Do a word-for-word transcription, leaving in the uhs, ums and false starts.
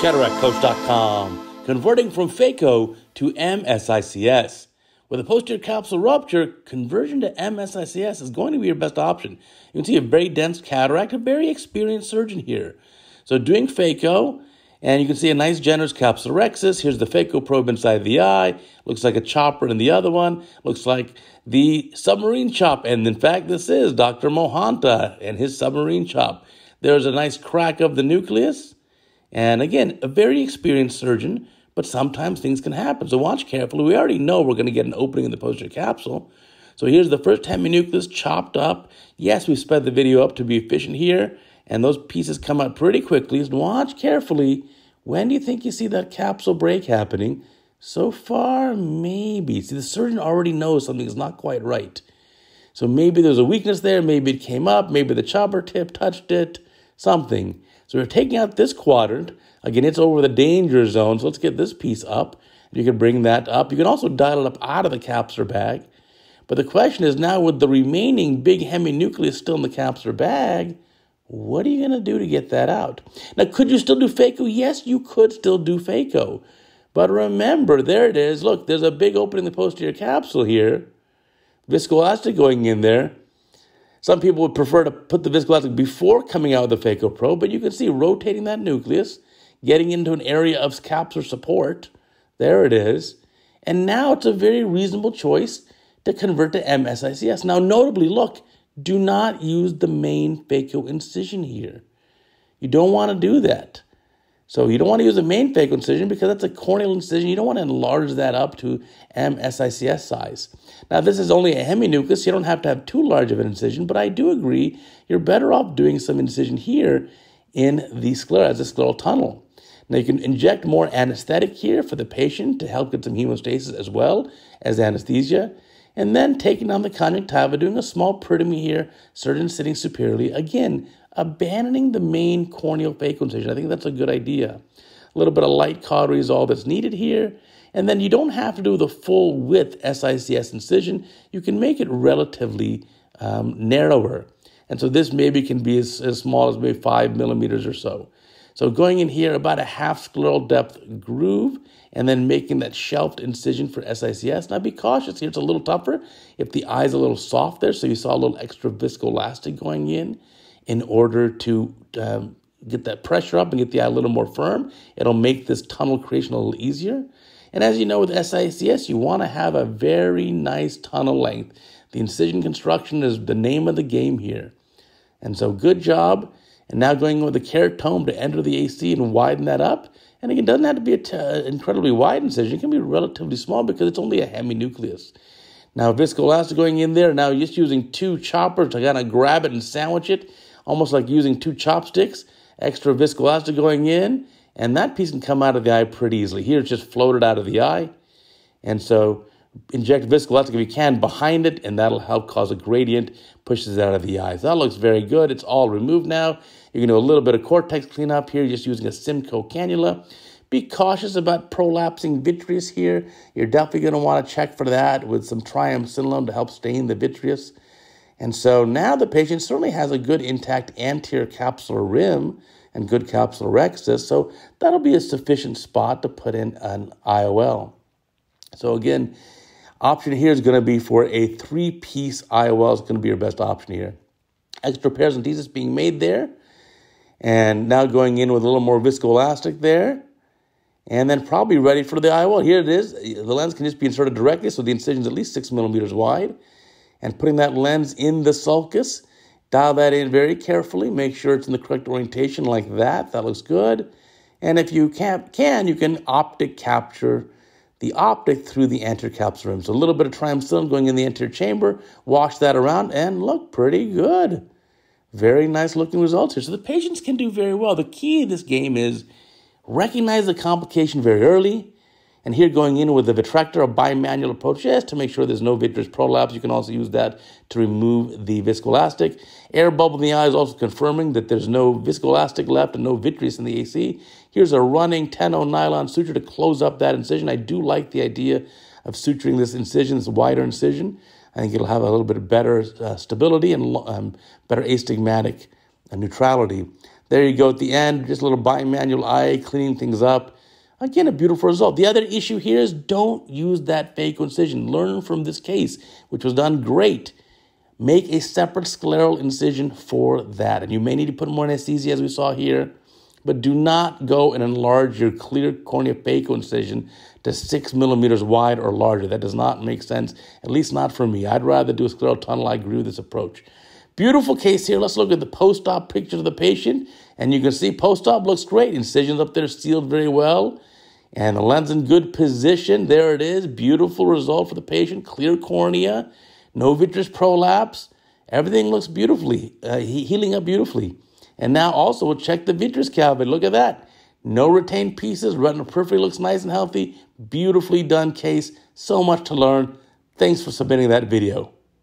cataract coach dot com, converting from FACO to M S I C S. With a posterior capsule rupture, conversion to M S I C S is going to be your best option. You can see a very dense cataract, a very experienced surgeon here. So doing FACO, and you can see a nice generous capsulorhexis. Here's the FACO probe inside the eye. Looks like a chopper in the other one. Looks like the submarine chop. And in fact, this is Doctor Mohanta and his submarine chop. There's a nice crack of the nucleus. And again, a very experienced surgeon, but sometimes things can happen. So watch carefully. We already know we're going to get an opening in the posterior capsule. So here's the first heminucleus chopped up. Yes, we sped the video up to be efficient here. And those pieces come out pretty quickly. Just watch carefully. When do you think you see that capsule break happening? So far, maybe. See, the surgeon already knows something's not quite right. So maybe there's a weakness there. Maybe it came up. Maybe the chopper tip touched it. Something. So we're taking out this quadrant. Again, it's over the danger zone. So let's get this piece up. You can bring that up. You can also dial it up out of the capsular bag. But the question is now, with the remaining big heminucleus still in the capsular bag, what are you going to do to get that out? Now, could you still do FACO? Yes, you could still do FACO. But remember, there it is. Look, there's a big opening in the posterior capsule here. Viscoelastic going in there. Some people would prefer to put the viscoelastic before coming out with the FACO probe, but you can see rotating that nucleus, getting into an area of capsular support. There it is. And now it's a very reasonable choice to convert to M S I C S. Now, notably, look, do not use the main phaco incision here. You don't want to do that. So you don't want to use the main phaco incision because that's a corneal incision. You don't want to enlarge that up to M S I C S size. Now, this is only a heminucleus. You don't have to have too large of an incision, but I do agree you're better off doing some incision here in the sclera as a scleral tunnel. Now, you can inject more anesthetic here for the patient to help get some hemostasis as well as anesthesia. And then taking on the conjunctiva, doing a small peritomy here, surgeon sitting superiorly. Again, abandoning the main corneal phaco incision. I think that's a good idea. A little bit of light cautery is all that's needed here. And then you don't have to do the full width S I C S incision. You can make it relatively um, narrower. And so this maybe can be as, as small as maybe five millimeters or so. So going in here, about a half scleral depth groove, and then making that shelved incision for S I C S. Now be cautious here, it's a little tougher if the eye's a little soft there, so you saw a little extra viscoelastic going in in order to um, get that pressure up and get the eye a little more firm. It'll make this tunnel creation a little easier. And as you know, with S I C S, you want to have a very nice tunnel length. The incision construction is the name of the game here. And so good job. And now going with the keratome to enter the A C and widen that up. And again, it doesn't have to be an incredibly wide incision. It can be relatively small because it's only a heminucleus. Now, viscoelastic going in there. Now, just using two choppers to kind of grab it and sandwich it, almost like using two chopsticks. Extra viscoelastic going in. And that piece can come out of the eye pretty easily. Here, it's just floated out of the eye. And so inject viscoelastic if you can behind it, and that'll help cause a gradient, pushes it out of the eyes. That looks very good. It's all removed now. You can do a little bit of cortex cleanup here, just using a Simcoe cannula. Be cautious about prolapsing vitreous here. You're definitely going to want to check for that with some triamcinolone to help stain the vitreous. And so now the patient certainly has a good intact anterior capsular rim and good capsulorhexis, so that'll be a sufficient spot to put in an I O L. So again, option here is going to be for a three-piece I O L. It's going to be your best option here. Extra paracentesis being made there. And now going in with a little more viscoelastic there. And then probably ready for the I O L. Here it is. The lens can just be inserted directly, so the incision is at least six millimeters wide. And putting that lens in the sulcus. Dial that in very carefully. Make sure it's in the correct orientation like that. That looks good. And if you can, can you can optic capture the optic through the anterior capsular rim. So a little bit of triamcinolone going in the anterior chamber, wash that around, and look, pretty good. Very nice looking results here. So the patients can do very well. The key in this game is recognize the complication very early, and here going in with the vitrector, a bimanual approach, just to make sure there's no vitreous prolapse. You can also use that to remove the viscoelastic. Air bubble in the eye is also confirming that there's no viscoelastic left and no vitreous in the A C. Here's a running ten oh nylon suture to close up that incision. I do like the idea of suturing this incision, this wider incision. I think it'll have a little bit better uh, stability and um, better astigmatic uh, neutrality. There you go at the end, just a little bimanual eye, cleaning things up. Again, a beautiful result. The other issue here is don't use that phaco incision. Learn from this case, which was done great. Make a separate scleral incision for that. And you may need to put more anesthesia, as we saw here. But do not go and enlarge your clear cornea phaco incision to six millimeters wide or larger. That does not make sense, at least not for me. I'd rather do a scleral tunnel. I agree with this approach. Beautiful case here. Let's look at the post-op picture of the patient. And you can see post-op looks great. Incisions up there sealed very well. And the lens in good position. There it is. Beautiful result for the patient. Clear cornea. No vitreous prolapse. Everything looks beautifully, uh, healing up beautifully. And now also we'll check the vitreous cavity. Look at that. No retained pieces. Retinal periphery looks nice and healthy. Beautifully done case. So much to learn. Thanks for submitting that video.